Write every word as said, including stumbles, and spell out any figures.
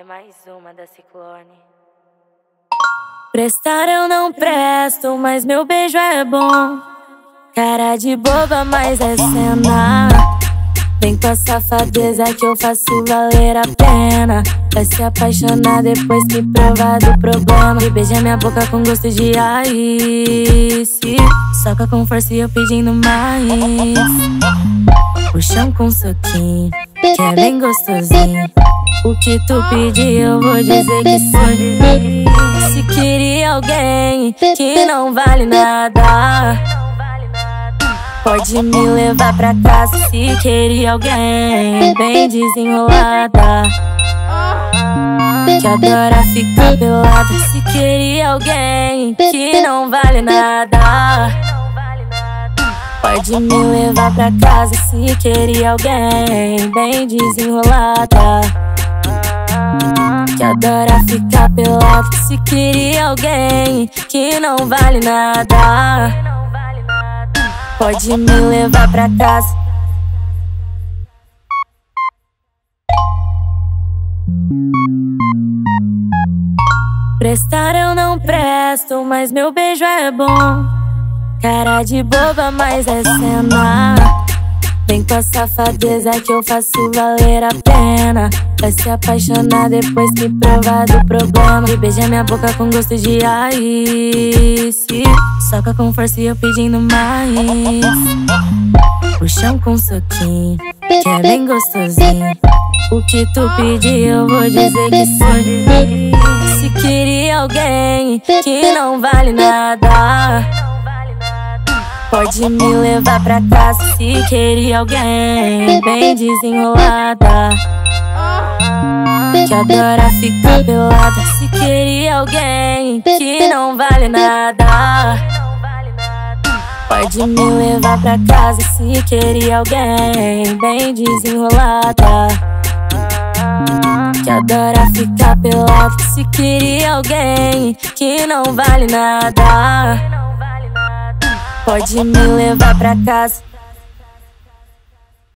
É mais uma da Ciclone. Prestar eu não presto, mas meu beijo é bom. Cara de boba, mas é cena. Vem com a safadeza que eu faço valer a pena. Vai se apaixonar depois que provar do problema. E beija minha boca com gosto de ice. Soca com força e eu pedindo mais. Puxão com soquinho, que é bem gostosinho. O que tu pedir eu vou dizer que sim. Se queria alguém que não vale nada, pode me levar pra casa. Se queria alguém bem desenrolada, que adora ficar pelada. Se queria alguém que não vale nada, pode me levar pra casa. Se queria alguém bem desenrolada, que adora ficar pelado. Se queria alguém que não vale nada, pode me levar pra casa. Prestar eu não presto, mas meu beijo é bom. Cara de boba, mas é cena. Vem com a safadeza que eu faço valer a pena. Vai se apaixonar depois que provar do problema. E beija minha boca com gosto de ice. Soca com força e eu pedindo mais. Puxão com soquinho, que é bem gostosinho. O que tu pedir eu vou dizer que sim. Se queria alguém que não vale nada, pode me levar pra casa. Se queria alguém bem desenrolada, que adora ficar pelada. Se queria alguém que não vale nada, pode me levar pra casa. Se queria alguém bem desenrolada, que adora ficar pelada. Se queria alguém que não vale nada, pode me levar pra casa.